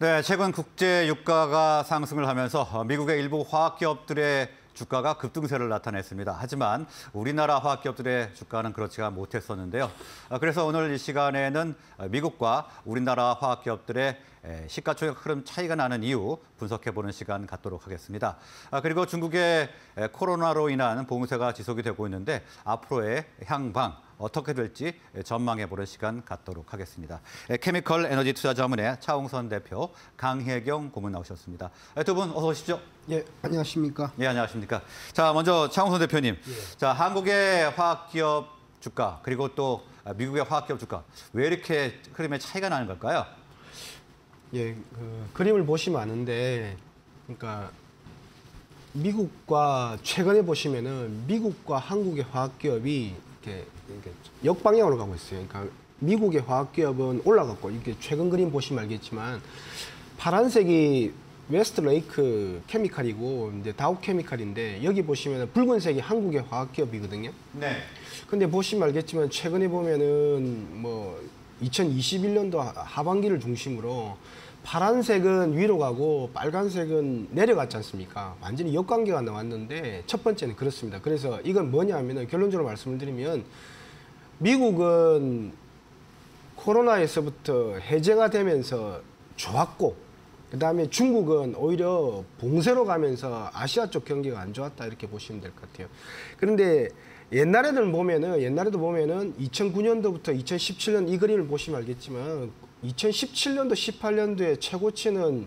네, 최근 국제 유가가 상승을 하면서 미국의 일부 화학기업들의 주가가 급등세를 나타냈습니다. 하지만 우리나라 화학기업들의 주가는 그렇지가 못했었는데요. 그래서 오늘 이 시간에는 미국과 우리나라 화학기업들의 시가총액 흐름 차이가 나는 이유 분석해보는 시간 갖도록 하겠습니다. 그리고 중국의 코로나로 인한 봉쇄가 지속이 되고 있는데 앞으로의 향방 어떻게 될지 전망해보는 시간 갖도록 하겠습니다. 케미컬 에너지 투자자문의 차홍선 대표, 강혜경 고문 나오셨습니다. 두 분 어서 오십시오. 예, 안녕하십니까? 예, 안녕하십니까? 자, 먼저 차홍선 대표님. 예. 자, 한국의 화학기업 주가 그리고 또 미국의 화학기업 주가 왜 이렇게 흐름에 차이가 나는 걸까요? 예, 그림을 보시면 아는데, 그러니까 미국과 최근에 보시면은 미국과 한국의 화학기업이 이렇게 역방향으로 가고 있어요. 그러니까 미국의 화학기업은 올라갔고, 이렇게 최근 그림 보시면 알겠지만 파란색이 웨스트 레이크 케미칼이고 이제 다우 케미칼인데 여기 보시면 붉은색이 한국의 화학기업이거든요. 네. 근데 보시면 알겠지만 최근에 보면은 뭐 2021년도 하반기를 중심으로 파란색은 위로 가고 빨간색은 내려갔지 않습니까? 완전히 역관계가 나왔는데 첫 번째는 그렇습니다. 그래서 이건 뭐냐 하면 결론적으로 말씀을 드리면 미국은 코로나에서부터 해제가 되면서 좋았고 그다음에 중국은 오히려 봉쇄로 가면서 아시아 쪽 경기가 안 좋았다 이렇게 보시면 될 것 같아요. 그런데 옛날에도 보면은 2009년도부터 2017년 이 그림을 보시면 알겠지만 2017년도, 18년도에 최고치는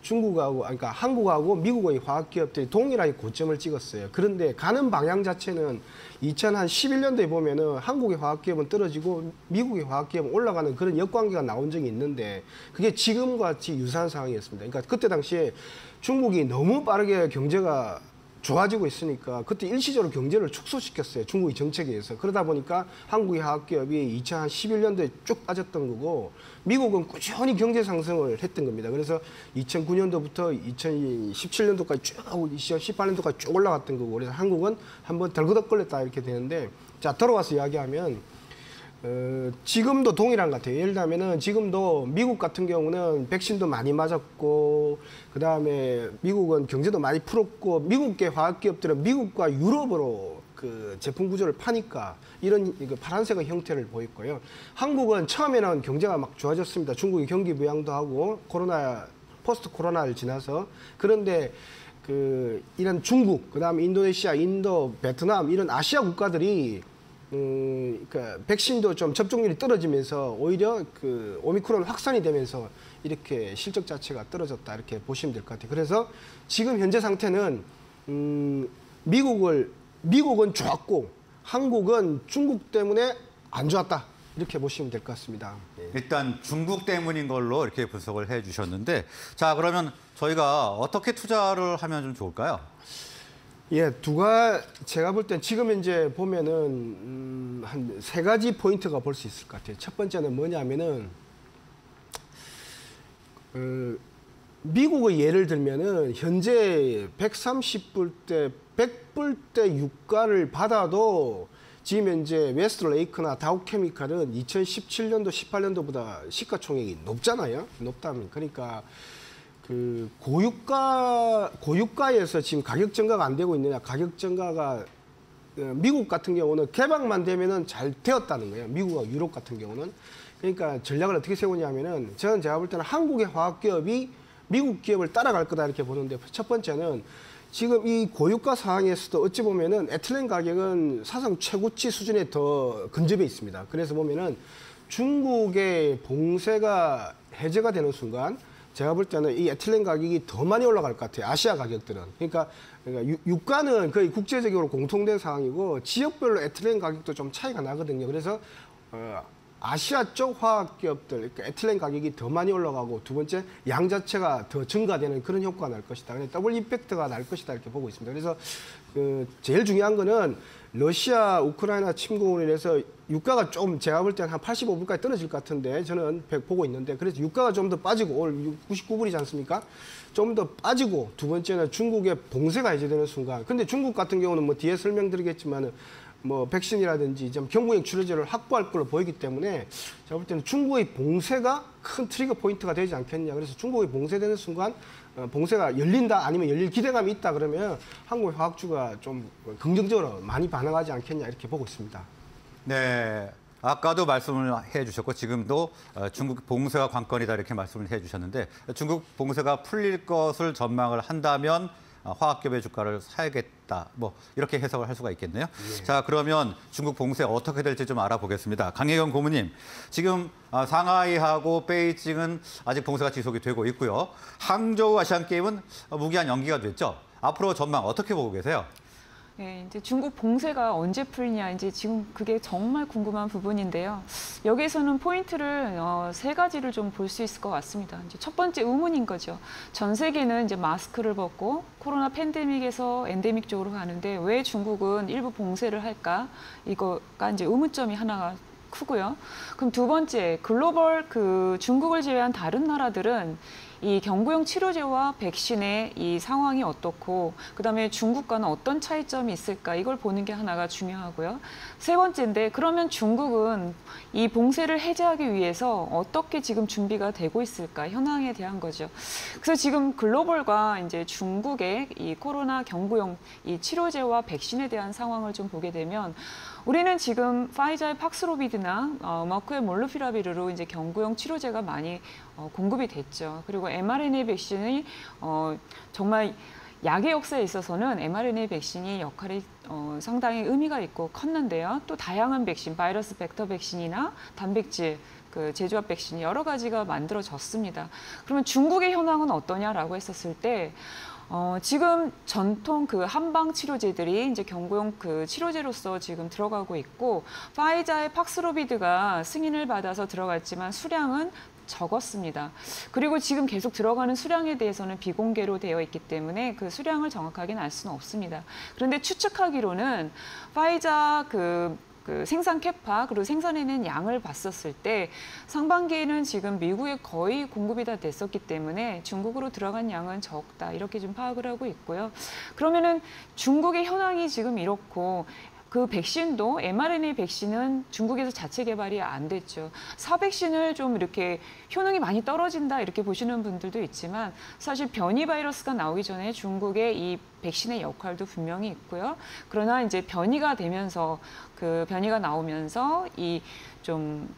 중국하고, 그러니까 한국하고 미국의 화학기업들이 동일하게 고점을 찍었어요. 그런데 가는 방향 자체는 2011년도에 보면은 한국의 화학기업은 떨어지고 미국의 화학기업은 올라가는 그런 역관계가 나온 적이 있는데 그게 지금과 같이 유사한 상황이었습니다. 그러니까 그때 당시에 중국이 너무 빠르게 경제가 좋아지고 있으니까 그때 일시적으로 경제를 축소시켰어요. 중국의 정책에 의해서. 그러다 보니까 한국의 화학기업이 2011년도에 쭉 빠졌던 거고 미국은 꾸준히 경제 상승을 했던 겁니다. 그래서 2009년도부터 2017년도까지 쭉 하고 2018년도까지 쭉 올라갔던 거고 그래서 한국은 한번 덜그덕거렸다 이렇게 되는데 자, 들어와서 이야기하면 지금도 동일한 것 같아요. 예를 들면은 지금도 미국 같은 경우는 백신도 많이 맞았고 그다음에 미국은 경제도 많이 풀었고 미국계 화학기업들은 미국과 유럽으로 그 제품 구조를 파니까 이런 파란색의 형태를 보였고요. 한국은 처음에는 경제가 막 좋아졌습니다. 중국이 경기 부양도 하고 코로나 포스트 코로나를 지나서 그런데 이런 중국, 그다음에 인도네시아, 인도, 베트남 이런 아시아 국가들이 그러니까 백신도 좀 접종률이 떨어지면서 오히려 오미크론 확산이 되면서 이렇게 실적 자체가 떨어졌다 이렇게 보시면 될 것 같아요. 그래서 지금 현재 상태는 미국은 좋았고 한국은 중국 때문에 안 좋았다 이렇게 보시면 될 것 같습니다. 일단 중국 때문인 걸로 이렇게 분석을 해주셨는데 자 그러면 저희가 어떻게 투자를 하면 좀 좋을까요? 예, 제가 볼 땐 지금 현재 보면은, 한 세 가지 포인트가 볼 수 있을 것 같아요. 첫 번째는 뭐냐면은, 미국의 예를 들면은, 현재 100불대 유가를 받아도, 지금 현재 웨스트레이크나 다우케미칼은 2017년도, 18년도보다 시가총액이 높잖아요? 높다면. 그러니까, 고유가에서 지금 가격 증가가 안 되고 있느냐, 가격 증가가 미국 같은 경우는 개방만 되면은 잘 되었다는 거예요. 미국과 유럽 같은 경우는. 그러니까 전략을 어떻게 세우냐면은 제가 볼 때는 한국의 화학기업이 미국 기업을 따라갈 거다 이렇게 보는데 첫 번째는 지금 이 고유가 상황에서도 어찌 보면은 에틸렌 가격은 사상 최고치 수준에 더 근접해 있습니다. 그래서 보면은 중국의 봉쇄가 해제가 되는 순간 제가 볼 때는 이 에틸렌 가격이 더 많이 올라갈 것 같아요. 아시아 가격들은. 그러니까 유가는 거의 국제적으로 공통된 상황이고 지역별로 에틸렌 가격도 좀 차이가 나거든요. 그래서 아시아 쪽 화학기업들, 그러니까 에틸렌 가격이 더 많이 올라가고 두 번째 양 자체가 더 증가되는 그런 효과가 날 것이다. 더블 임팩트가 날 것이다 이렇게 보고 있습니다. 그래서 제일 중요한 거는 러시아, 우크라이나 침공으로 인해서 유가가 좀 제가 볼 때는 한 85불까지 떨어질 것 같은데 저는 보고 있는데 그래서 유가가 좀 더 빠지고 오늘 99불이지 않습니까? 좀 더 빠지고 두 번째는 중국의 봉쇄가 해제되는 순간 근데 중국 같은 경우는 뭐 뒤에 설명드리겠지만 뭐 백신이라든지 좀 경구용 치료제를 확보할 걸로 보이기 때문에 제가 볼 때는 중국의 봉쇄가 큰 트리거 포인트가 되지 않겠냐. 그래서 중국이 봉쇄되는 순간 봉쇄가 열린다 아니면 열릴 기대감이 있다 그러면 한국의 화학주가 좀 긍정적으로 많이 반응하지 않겠냐 이렇게 보고 있습니다. 네. 아까도 말씀을 해주셨고 지금도 중국 봉쇄가 관건이다 이렇게 말씀을 해주셨는데 중국 봉쇄가 풀릴 것을 전망을 한다면 화학기업의 주가를 사야겠다 뭐 이렇게 해석을 할 수가 있겠네요. 예. 자 그러면 중국 봉쇄 어떻게 될지 좀 알아보겠습니다. 강혜경 고문님, 지금 상하이하고 베이징은 아직 봉쇄가 지속이 되고 있고요. 항저우 아시안게임은 무기한 연기가 됐죠. 앞으로 전망 어떻게 보고 계세요? 예, 이제 중국 봉쇄가 언제 풀리냐, 이제 지금 그게 정말 궁금한 부분인데요. 여기에서는 포인트를 세 가지를 좀 볼 수 있을 것 같습니다. 이제 첫 번째 의문인 거죠. 전 세계는 이제 마스크를 벗고 코로나 팬데믹에서 엔데믹 쪽으로 가는데 왜 중국은 일부 봉쇄를 할까? 이거가 이제 의문점이 하나가 크고요. 그럼 두 번째, 글로벌 중국을 제외한 다른 나라들은 이 경구용 치료제와 백신의 이 상황이 어떻고 그다음에 중국과는 어떤 차이점이 있을까 이걸 보는 게 하나가 중요하고요. 세 번째인데 그러면 중국은 이 봉쇄를 해제하기 위해서 어떻게 지금 준비가 되고 있을까 현황에 대한 거죠. 그래서 지금 글로벌과 이제 중국의 이 코로나 경구용 이 치료제와 백신에 대한 상황을 좀 보게 되면 우리는 지금 화이자의 팍스로비드나 머크의 몰누피라비르로 이제 경구용 치료제가 많이 공급이 됐죠. 그리고 mRNA 백신이 정말 약의 역사에 있어서는 mRNA 백신이 역할이 상당히 의미가 있고 컸는데요. 또 다양한 백신, 바이러스 벡터 백신이나 단백질, 그 제조합 백신 여러 가지가 만들어졌습니다. 그러면 중국의 현황은 어떠냐라고 했었을 때 지금 전통 그 한방 치료제들이 이제 경구용 그 치료제로서 지금 들어가고 있고 화이자의 팍스로비드가 승인을 받아서 들어갔지만 수량은 적었습니다. 그리고 지금 계속 들어가는 수량에 대해서는 비공개로 되어 있기 때문에 그 수량을 정확하게는 알 수는 없습니다. 그런데 추측하기로는 화이자 그 생산 캐파 그리고 생산해낸 양을 봤었을 때 상반기에는 지금 미국에 거의 공급이 다 됐었기 때문에 중국으로 들어간 양은 적다 이렇게 좀 파악을 하고 있고요. 그러면은 중국의 현황이 지금 이렇고 그 백신도 mRNA 백신은 중국에서 자체 개발이 안 됐죠. 사백신을 좀 이렇게 효능이 많이 떨어진다 이렇게 보시는 분들도 있지만 사실 변이 바이러스가 나오기 전에 중국의 이 백신의 역할도 분명히 있고요. 그러나 이제 변이가 나오면서 이 좀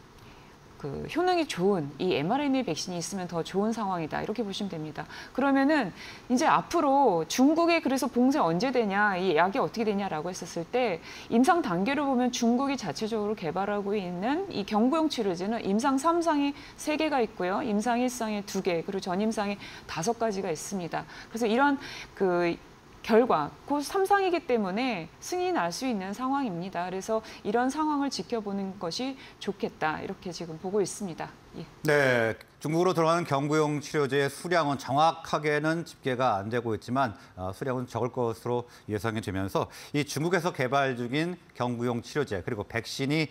그 효능이 좋은 이 mRNA 백신이 있으면 더 좋은 상황이다 이렇게 보시면 됩니다. 그러면은 이제 앞으로 중국의 그래서 봉쇄 언제 되냐, 이 약이 어떻게 되냐라고 했었을 때 임상 단계로 보면 중국이 자체적으로 개발하고 있는 이 경구용 치료제는 임상 3상이 3개가 있고요, 임상 1상에 2개, 그리고 전임상에 5가지가 있습니다. 그래서 이런 그 결과, 곧 3상이기 때문에 승인이 날 수 있는 상황입니다. 그래서 이런 상황을 지켜보는 것이 좋겠다 이렇게 지금 보고 있습니다. 예. 네, 중국으로 들어가는 경구용 치료제의 수량은 정확하게는 집계가 안 되고 있지만 수량은 적을 것으로 예상이 되면서 이 중국에서 개발 중인 경구용 치료제 그리고 백신이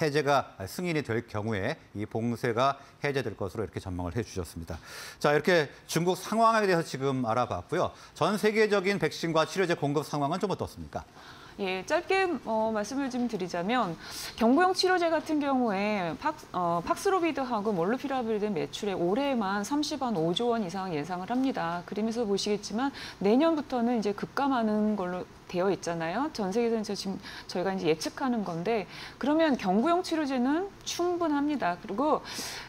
해제가 승인이 될 경우에 이 봉쇄가 해제될 것으로 이렇게 전망을 해주셨습니다. 자, 이렇게 중국 상황에 대해서 지금 알아봤고요. 전 세계적인 백신과 치료제 공급 상황은 좀 어떻습니까? 예, 짧게 말씀을 좀 드리자면 경구용 치료제 같은 경우에 팍스로비드하고 몰누피라비르 매출에 올해만 35조 원 이상 예상을 합니다. 그림에서 보시겠지만 내년부터는 이제 급감하는 걸로 되어 있잖아요. 전 세계에서 지금 저희가 이제 예측하는 건데 그러면 경구용 치료제는 충분합니다. 그리고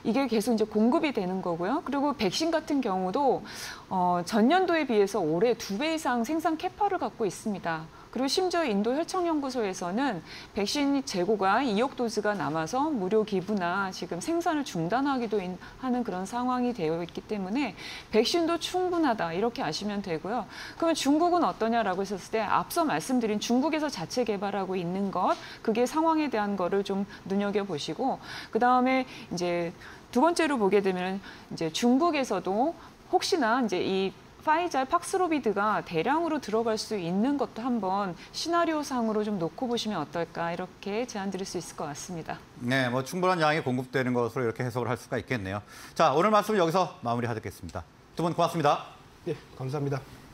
이게 계속 이제 공급이 되는 거고요. 그리고 백신 같은 경우도 전년도에 비해서 올해 2배 이상 생산 캐파를 갖고 있습니다. 그리고 심지어 인도 혈청연구소에서는 백신 재고가 2억 도즈가 남아서 무료 기부나 지금 생산을 중단하기도 하는 그런 상황이 되어 있기 때문에 백신도 충분하다 이렇게 아시면 되고요. 그러면 중국은 어떠냐라고 했었을 때 앞서 말씀드린 중국에서 자체 개발하고 있는 것, 그게 상황에 대한 거를 좀 눈여겨보시고 그다음에 이제 두 번째로 보게 되면 이제 중국에서도 혹시나 이제 이 화이자 팍스로비드가 대량으로 들어갈 수 있는 것도 한번 시나리오상으로 좀 놓고 보시면 어떨까 이렇게 제안드릴 수 있을 것 같습니다. 네, 뭐 충분한 양이 공급되는 것으로 이렇게 해석을 할 수가 있겠네요. 자, 오늘 말씀 여기서 마무리하겠습니다. 두 분 고맙습니다. 네, 감사합니다.